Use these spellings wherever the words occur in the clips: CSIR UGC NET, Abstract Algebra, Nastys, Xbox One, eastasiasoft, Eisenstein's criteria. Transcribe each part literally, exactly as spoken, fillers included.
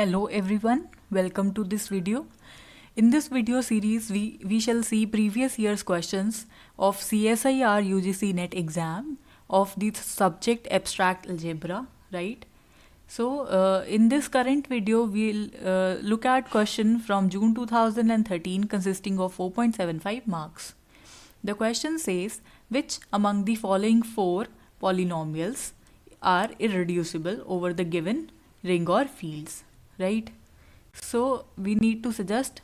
Hello everyone, welcome to this video. In this video series we, we shall see previous year's questions of C S I R U G C NET exam of the subject abstract algebra, right? So uh, in this current video we'll uh, look at question from June two thousand thirteen consisting of four point seven five marks. The question says, which among the following four polynomials are irreducible over the given ring or fields? Right, so we need to suggest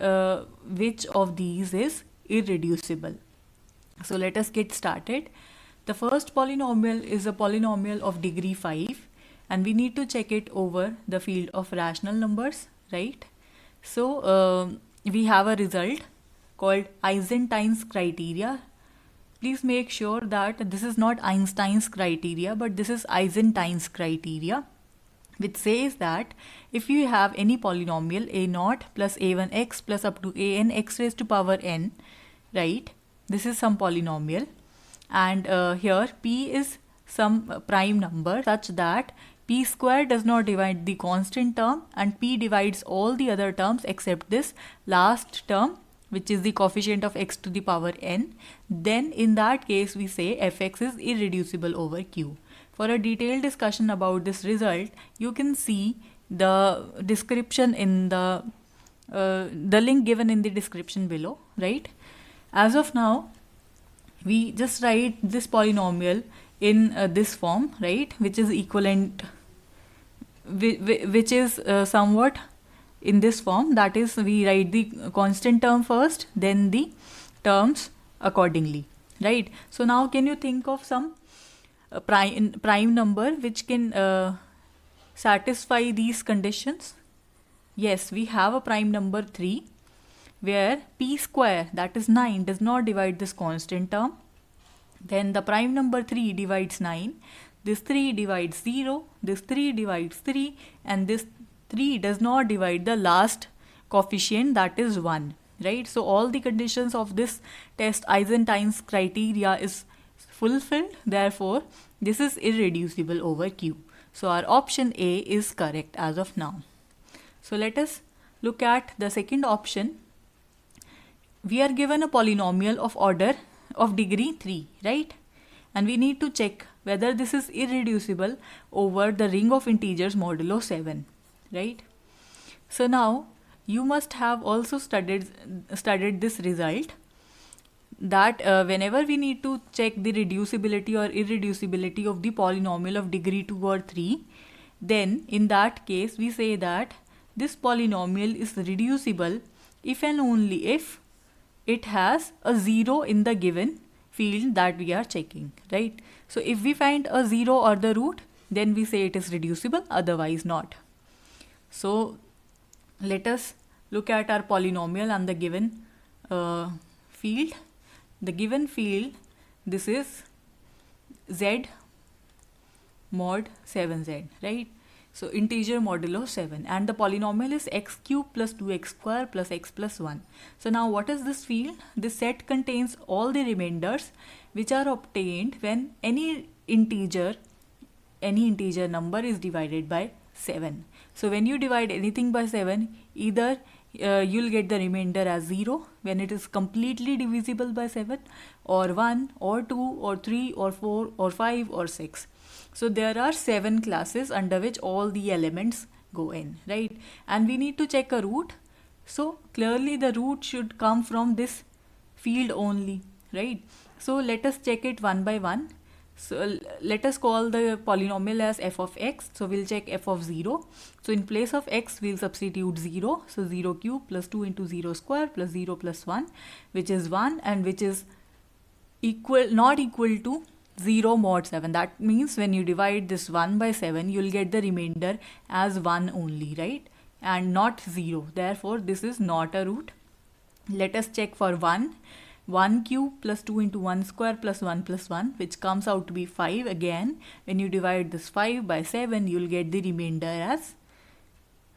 uh, which of these is irreducible. So let us get started. The first polynomial is a polynomial of degree five and we need to check it over the field of rational numbers, right? So uh, we have a result called Eisenstein's criteria. Please make sure that this is not Einstein's criteria but this is Eisenstein's criteria, which says that if you have any polynomial a naught plus a one x plus up to an x raised to power n, right, this is some polynomial, and uh, here p is some prime number such that p square does not divide the constant term and p divides all the other terms except this last term, which is the coefficient of x to the power n, then in that case we say f(x) is irreducible over q. For a detailed discussion about this result, you can see the description in the uh, the link given in the description below, right? As of now, we just write this polynomial in uh, this form, right, which is equivalent, which is uh, somewhat in this form, that is we write the constant term first, then the terms accordingly, right? So now can you think of some uh, prime prime number which can uh, satisfy these conditions? Yes, we have a prime number three where p square, that is nine, does not divide this constant term. Then the prime number three divides nine, this three divides zero, this three divides three, and this three does not divide the last coefficient, that is one, right? So all the conditions of this test Eisenstein's criteria is fulfilled, therefore this is irreducible over q. So our option A is correct as of now. So let us look at the second option. We are given a polynomial of order of degree three, right, and we need to check whether this is irreducible over the ring of integers modulo seven. Right, so now you must have also studied studied this result that uh, whenever we need to check the reducibility or irreducibility of the polynomial of degree two or three, then in that case we say that this polynomial is reducible if and only if it has a zero in the given field that we are checking, right? So if we find a zero or the root, then we say it is reducible, otherwise not. So let us look at our polynomial and the given uh, field. The given field, this is z mod seven z, right? So integer modulo seven, and the polynomial is x cube plus two x square plus x plus one. So now what is this field? This set contains all the remainders which are obtained when any integer, any integer number is divided by seven. So when you divide anything by seven, either uh, you'll get the remainder as zero when it is completely divisible by seven, or one or two or three or four or five or six. So there are seven classes under which all the elements go in, right? And we need to check a root. So clearly the root should come from this field only, right? So let us check it one by one. So let us call the polynomial as f of x. So we'll check f of zero. So in place of x, we'll substitute zero. So zero cube plus two into zero square plus zero plus one, which is one, and which is equal, not equal to zero mod seven. That means when you divide this one by seven, you'll get the remainder as one only, right? And not zero. Therefore, this is not a root. Let us check for one. one cube plus two into one square plus one plus one, which comes out to be five. Again, when you divide this five by seven, you will get the remainder as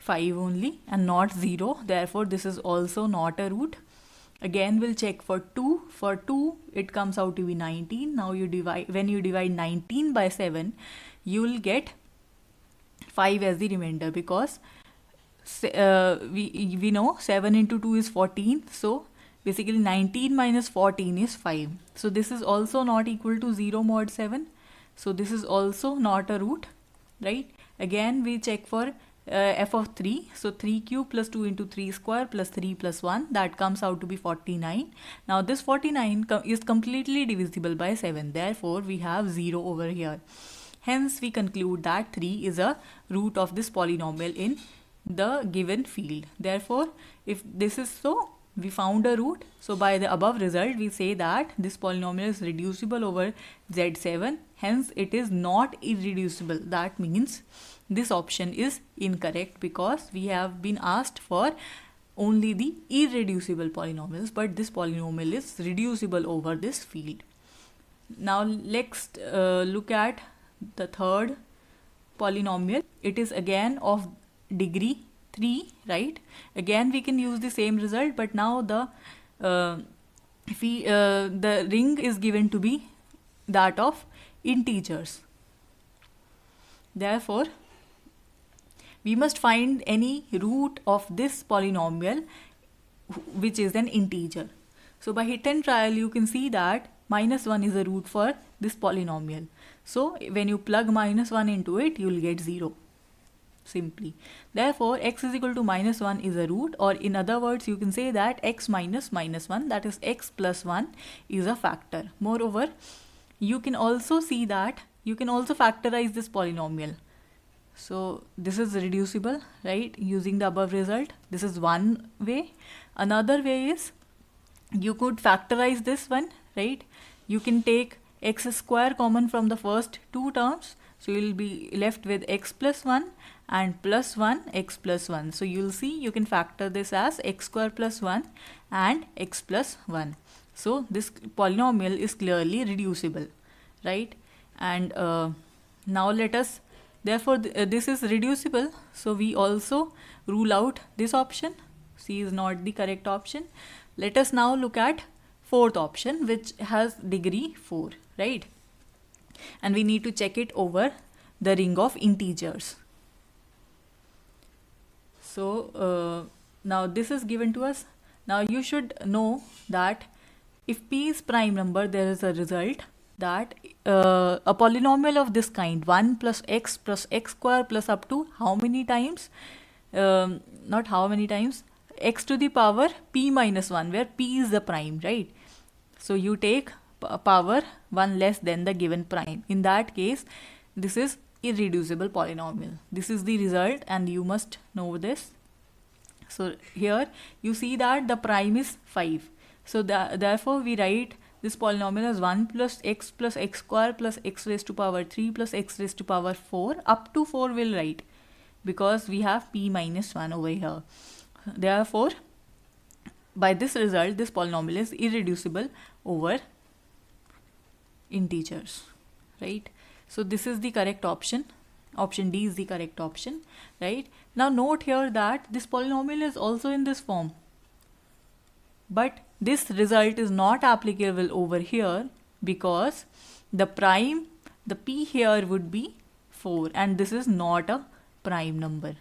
five only and not zero. Therefore, this is also not a root. Again, we'll check for two. For two, it comes out to be nineteen. Now, you divide, when you divide nineteen by seven, you will get five as the remainder, because uh, we, we know seven into two is fourteen. So basically nineteen minus fourteen is five. So this is also not equal to zero mod seven. So this is also not a root, right? Again, we check for uh, f of three. So three cubed plus two into three square plus three plus one. That comes out to be forty-nine. Now this forty-nine com is completely divisible by seven. Therefore, we have zero over here. Hence, we conclude that three is a root of this polynomial in the given field. Therefore, if this is so, we found a root. So by the above result, we say that this polynomial is reducible over Z seven. Hence, it is not irreducible. That means this option is incorrect because we have been asked for only the irreducible polynomials, but this polynomial is reducible over this field. Now let's uh, look at the third polynomial. It is again of degree three, right? Again we can use the same result, but now the uh, if we, uh, the ring is given to be that of integers. Therefore, we must find any root of this polynomial which is an integer. So by hit and trial you can see that minus one is a root for this polynomial. So when you plug minus one into it, you will get zero, simply. Therefore, x is equal to minus one is a root, or in other words, you can say that x minus minus one, that is x plus one, is a factor. Moreover, you can also see that you can also factorize this polynomial. So this is reducible, right? Using the above result, this is one way. Another way is you could factorize this one, right? You can take x square common from the first two terms. So you will be left with x plus one and plus one x plus one. So you will see you can factor this as x square plus one and x plus one. So this polynomial is clearly reducible, right? And uh, now let us, therefore th uh, this is reducible. So we also rule out this option. C is not the correct option. Let us now look at fourth option, which has degree four, right? And we need to check it over the ring of integers. So uh, now this is given to us. Now you should know that if P is prime number, there is a result that uh, a polynomial of this kind, one plus x plus x square plus up to how many times, um, not how many times, x to the power p minus one, where p is the prime, right? So you take power one less than the given prime. In that case, this is irreducible polynomial. This is the result and you must know this. So here you see that the prime is five. So the, therefore we write this polynomial as one plus x plus x square plus x raised to power three plus x raised to power four. Up to four we'll write because we have p minus one over here. Therefore, by this result, this polynomial is irreducible over integers, right? So this is the correct option. Option D is the correct option, right? Now note here that this polynomial is also in this form, but this result is not applicable over here because the prime, the p here would be four, and this is not a prime number.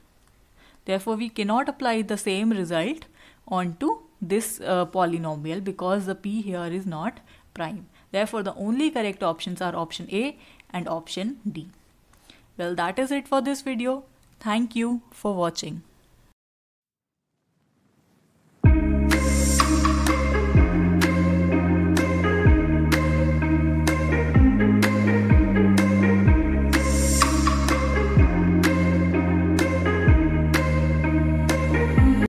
Therefore, we cannot apply the same result onto this uh, polynomial because the p here is not prime. Therefore, the only correct options are option A and option D. Well, that is it for this video. Thank you for watching.